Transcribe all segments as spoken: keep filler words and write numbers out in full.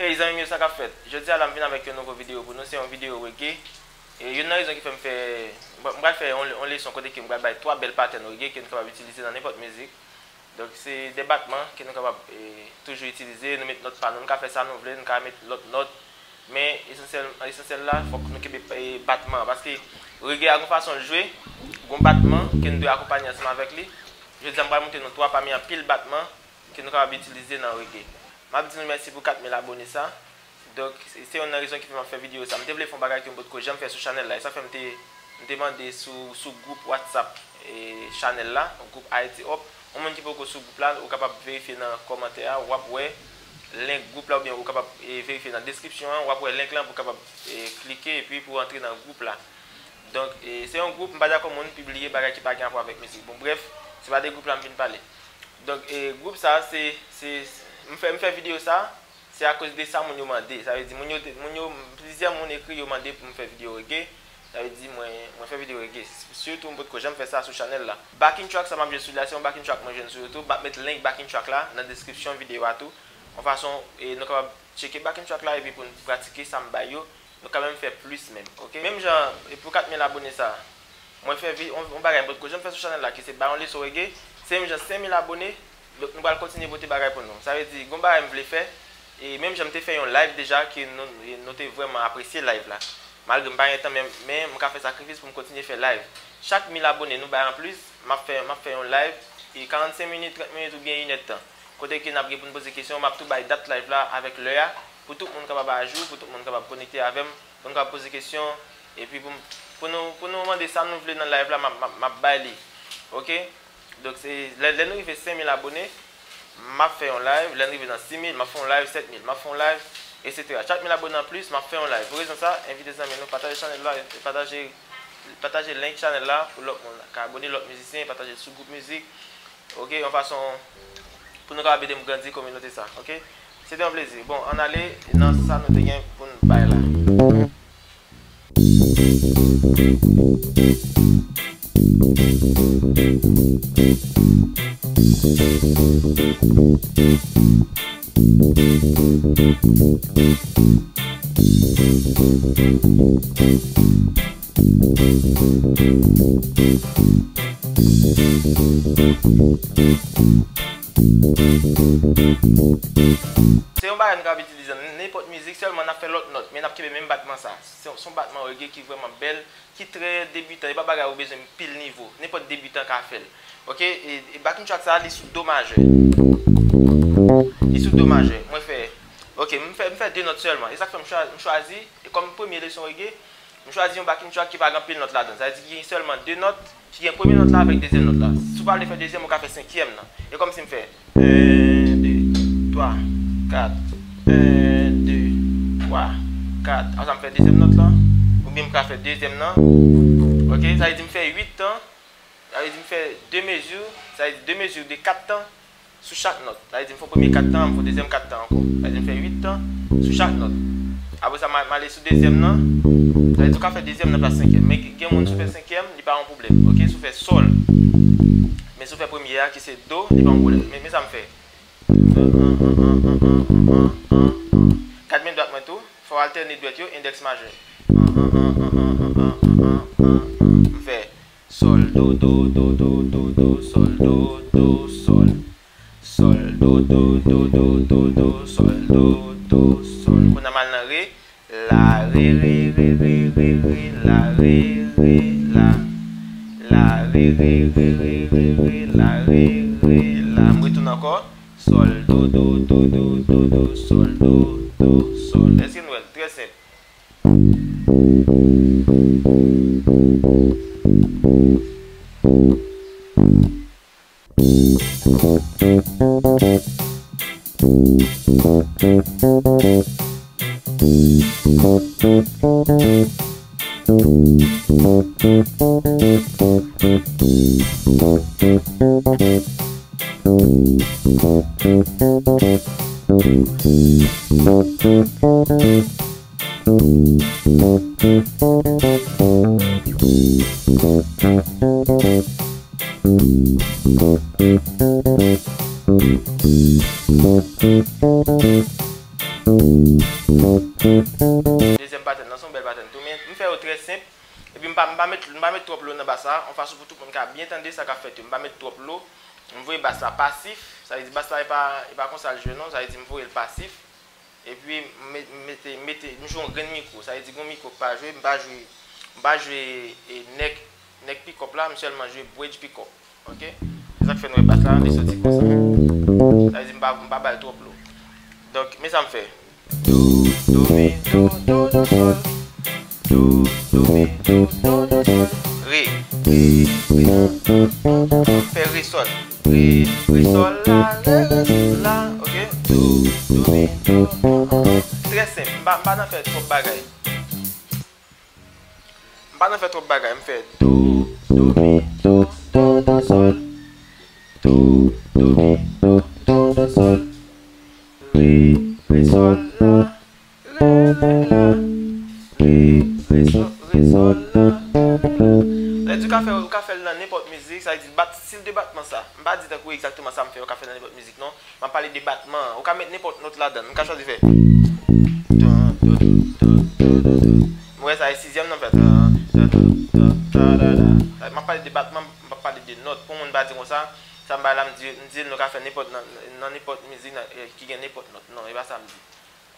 Et les amis, ça qu'a fait. Je dis à la venir avec une nouvelle vidéo. Pour nous, c'est une vidéo reggae. Et il y a une raison qui fait me faire. Je vais faire on les son côté qui me baille trois belles patterns reggae que nous pouvons utiliser dans n'importe musique. Donc c'est des battements que nous pouvons toujours utiliser. Nous mettons notre panneau, nous pouvons faire ça, nous voulons, nous pouvons mettre l'autre note. Mais l'essentiel là, il faut que nous ayons des battements. Parce que reggae a une façon de jouer, un battement que nous devons accompagner ensemble avec lui. Je dis à moi, monter nos trois parmi un pile battement que nous pouvons utiliser dans le reggae. Je vous dis merci pour quatre mille abonnés. Ça. Donc, c'est une raison qui fait faire vidéo. Ça me développe faire bagage que j'aime faire sur channel là. Et ça fait me demander sur sur groupe WhatsApp et channel là, groupe Haïti Hop. On monde qui peut sur groupe là, ou capable vérifier dans commentaire, ou après lien groupe là ou bien ou capable vérifier dans description, ou après lien là pour capable cliquer et puis pour entrer dans groupe là. Donc, c'est un groupe, on pas d'accord monde publier bagage qui pas rapport avec musique. Bon bref, c'est pas des groupes là me parler. Donc, et groupe ça c'est c'est je fais vidéo ça, c'est à cause de ça que je demande. Ça veut dire que plusieurs personnes écrit pour me faire vidéo reggae. Ça veut dire que je fais vidéo reggae. Surtout que j'aime faire ça sur le channel là. Backing track, ça m'a bien sur la chaîne. Backing track, moi je sur YouTube. Je vais mettre le link backing track là dans la description vidéo à tout. En façon, nous sommes capables de checker backing track là et puis pour nous pratiquer ça me baille. Nous quand même faire plus même. Okay? Même genre, pour quatre mille abonnés ça, moi je fais vidéo, on va faire un peu de choses que j'aime faire sur le channel là qui c'est Baron Lee sur reggae. C'est genre cinq mille abonnés. Donc nous allons continuer de voter pour nous. Ça veut dire que je voulais faire. Et même j'ai fait un live déjà qui nous avons vraiment apprécié le live là. Malgré que je mais je fait sacrifice pour continuer à faire live. Chaque mille abonnés nous en plus, je fais un live et quarante-cinq minutes, trente minutes ou bien une heure de temps. Côté que nous avons posé des questions, je tout fait date live là avec l'heure pour tout le monde capable à jour, pour tout le monde capable connecter avec moi, pour nous poser des questions et puis pour nous pour nous demander ça nous voulons dans le live là, je vais OK. Donc, l'année il fait cinq mille abonnés, je fais un live, l'année il fait dans six mille, je fais un live, sept mille, je fais un live, et cetera. Chaque mille abonnés en plus, je fais un live. Pour raison ça, invitez les amis, partagez le channel là, partagez, partagez le link channel là pour l'autre monde, abonner l'autre musicien, partagez le sous-groupe musique. Ok, en façon, pour nous garder une grande communauté ça. Ok, c'était un plaisir. Bon, on allait dans ça, nous devons pour nous bailler là. C'est un bail qu'on utilise n'importe musique, seulement on a fait l'autre note, mais on a fait le même battement ça. C'est un battement reggae qui est vraiment belle, qui est très débutant, il n'y a pas de besoin de pile niveau, n'importe débutant qu'on a fait. Ok, et backing track ça, il est sous do majeur. Il est sous do majeur. Moi je fais, ok, je fais deux notes seulement. Et ça fait que je choisis, et comme première leçon reggae, je choisis un backing track qui va remplir une note là-dedans. Ça veut dire qu'il y a seulement deux notes, il y a une première note là avec deuxième note là. Si vous voulez faire deuxième, on fait cinquième là. Et comme ça me fait un, deux, trois, quatre, un, deux, trois, quatre. Alors ça me fait deuxième note là. Ou bien je fais deuxième note. Ok, ça veut dire que je fais huit temps. Ça veut dire que je fais deux mesures. Ça veut dire deux mesures de quatre temps sur chaque note. Ça veut dire que je fais premier quatre temps, je fais deuxième quatre temps encore. Ça veut dire que je fais huit temps sur chaque note. Après ça, je vais aller sur deuxième note. Ça veut dire que je fais deuxième note pas cinquième. Mais quand on fait cinquième, il n'y a pas un problème. Ok, si je fais sol. Mais si je fais première qui c'est do, il n'y a pas un problème. Mais, mais ça me fait. quatre mille doigts, tout. Il faut alterner doigts, index majeur. Je fais sol, do, do, do, do, do, do, sol, do, do, sol. Sol, do, do, do, do, do, do, sol, do, do, sol. On a mal dans ré. La, ré, ré, ré, ré, ré, ré, la, ré, ré, la. La, ré, ré, ré, ré, ré, ré, la, ré, ré, la. On retourne encore. Sol, do, do, do, do, do, do, sol, do, do, sol. Est-ce que nous sommes très simples? Thank you. Deuxième pattern, c'est une belle pattern. Je fais très simple. Et puis, je ne vais pas mettre trop de l'eau dans le bassin. On fait pour tout le monde qui a bien tendu ça qu'a fait. Je ne vais pas mettre trop de l'eau. Je vois le bassin passif. Ça veut dire que le bassin n'est pas comme ça le genou. Ça veut dire que je vois le passif. Et puis, je joue un grand micro. Ça veut dire que le micro n'est pas joué. Je ne vais pas jouer neck pick-up là. Je vais seulement jouer bridge pick-up. Ok? C'est ça que je fais dans le bassin. Je vais sortir comme ça. Ça veut dire que je ne vais pas mettre trop de l'eau. Donc, mais ça me fait. Do mi do do do sol, do do mi do do do sol, ré ré ré, fais ré sol, ré ré sol la la la, ok? Do do mi do do, très simple. M'a pas fait trop bagaille. M'a pas fait trop bagaille. Me fait do do mi do do do sol, do do mi do do do sol, ré ré sol la. Là, du café, au café, dans n'importe musique, ça veut dire style de battement ça. Je ne vais pas dire exactement ça me fait au café dans n'importe musique, non. Je vais parler de battement. On va mettre n'importe note là-dedans. On va choisir faire. Ouais, ça est sixième non fait. Je vais parler de battement, je vais parler de notes. Pour moi, je vais dire comme ça. Ça me va là, je vais dire café n'importe musique qui a n'importe note. Non, il va ça me dit.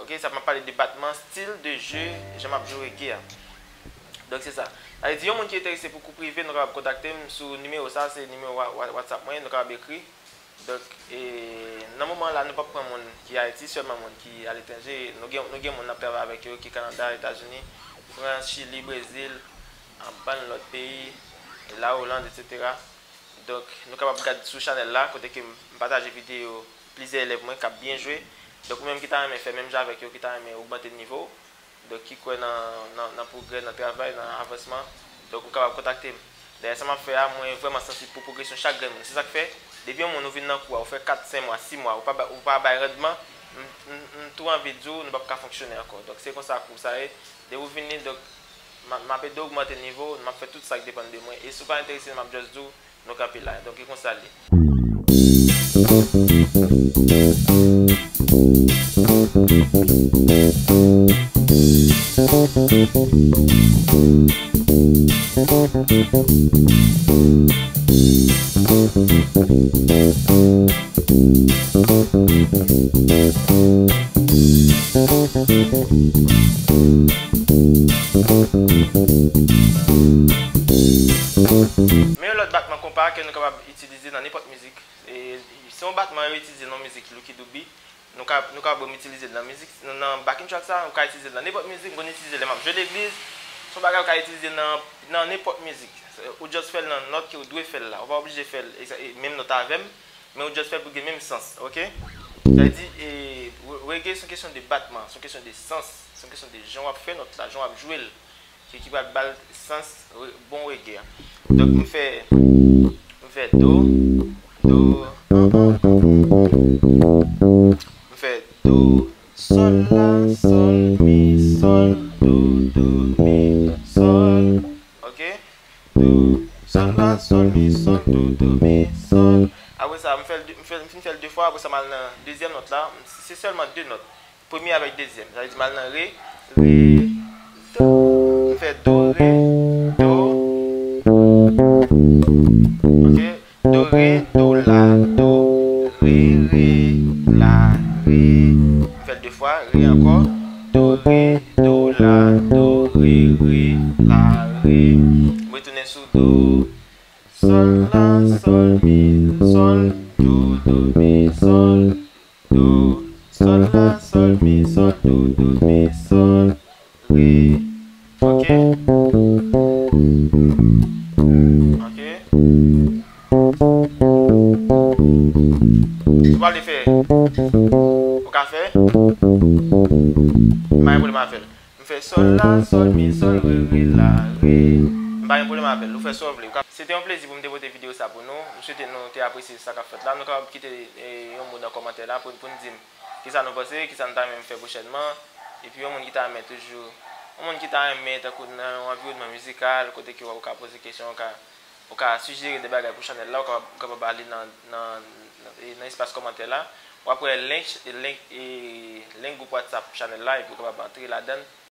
Ok, ça m'a parlé de battement, style de jeu, j'aime jouer guerre. Donc c'est ça. Allez, si vous êtes intéressé pour cours privé, nous allons contacter sur le numéro, ça c'est le numéro WhatsApp, nous allons écrire. Donc, dans le moment là, nous ne pouvons pas prendre les gens qui sont à Haïti, seulement les gens qui sont à l'étranger. Nous avons des gens qui travaillent avec eux, qui sont au Canada, États-Unis, France, Chili, Brésil, en bas de l'autre pays, la Hollande, et cetera. Donc, nous allons regarder sur la chaîne là, côté que je partage des vidéos, plusieurs élèves qui ont bien joué. Donc, même qui t'a aimé faire, même avec eux qui t'a aimé augmenter le niveau, donc qui croit dans le progrès, dans le travail, dans l'avancement, donc vous pouvez me contacter. D'ailleurs, ça m'a fait, moi, vraiment sensible pour progression chaque grain. C'est ça que fait, depuis mon nouvelle dans le cours, on fait quatre, cinq mois, six mois, ou pas, ou pas, rendement, tout en vidéo, nous ne pouvons pas fonctionner encore. Donc, c'est comme ça que ça est. De vous venir, donc, je vais augmenter le niveau, je fais tout ça qui dépend de moi. Et si vous n'êtes pas intéressé, je vais juste dire, nous camper là. Donc, c'est comme ça. Mais l'autre battement compare que nous sommes capables d'utiliser dans n'importe musique. Et si on battement utilisé dans la musique, Lucky Dubi, nous pouvons utiliser dans la musique, dans le backing track, nous pouvons utiliser dans n'importe musique, nous pouvons utiliser dans le jeu d'église, nous pouvons utiliser dans n'importe musique. Ou juste faire dans note que vous devez faire là, on va obligé de faire même note avec, mais on juste faire pour le même sens, ok? C'est-à-dire, reggae, c'est une question de battement, c'est une question de sens, c'est une question de gens qui font notre là, gens qui jouent, qui va balle sens, bon reggae. Donc, on fait, on fait do, do, on fait do, sol, la, sol, mi, sol, do, do, mi, sol, ok? Do, sol, la, sol, mi, sol, do, do, mi, sol. Après ça, on fait deux fois, après ça, mal dans deuxième note là, c'est seulement deux notes, premier avec deuxième, ça veut dire mal dans ré, ré, do, on fait do, ré, do, ok? Do, ré, do, la, do. Ré, ré, la, ré. On fait deux fois, ré encore. Do, ré, do, la, do, ré, ré, la, ré. On retourne sur do. Sol, la, sol, mi, sol. Do, do, mi, sol. Do, sol, la, sol, mi, sol. Do, do, mi, sol. Ré. Ok. Ok. Tu vas le faire. Au café. Maïe pour le m'appel. On fait sol la, sol mi, sol ré, la, ré. Maïe pour le m'appel. On fait sol. C'était un plaisir pour me dévoiler cette vidéo ça pour nous. Je souhaite nous apprécier ça qu'a fait là. Nous allons quitter un mot dans le commentaire là pour nous dire qui ça nous passe, qui ça nous a même fait prochainement. Et puis un monde qui t'a aimé toujours. Un monde qui t'a aimé dans un environnement musical, côté qui va vous poser des questions. Ou qu'à suggérer des bagages pour la chaîne là, ou qu'à parler dans l'espace commentaire là. Ou après, link, link, et, link ou WhatsApp channel là, et vous pouvez entrer là-dedans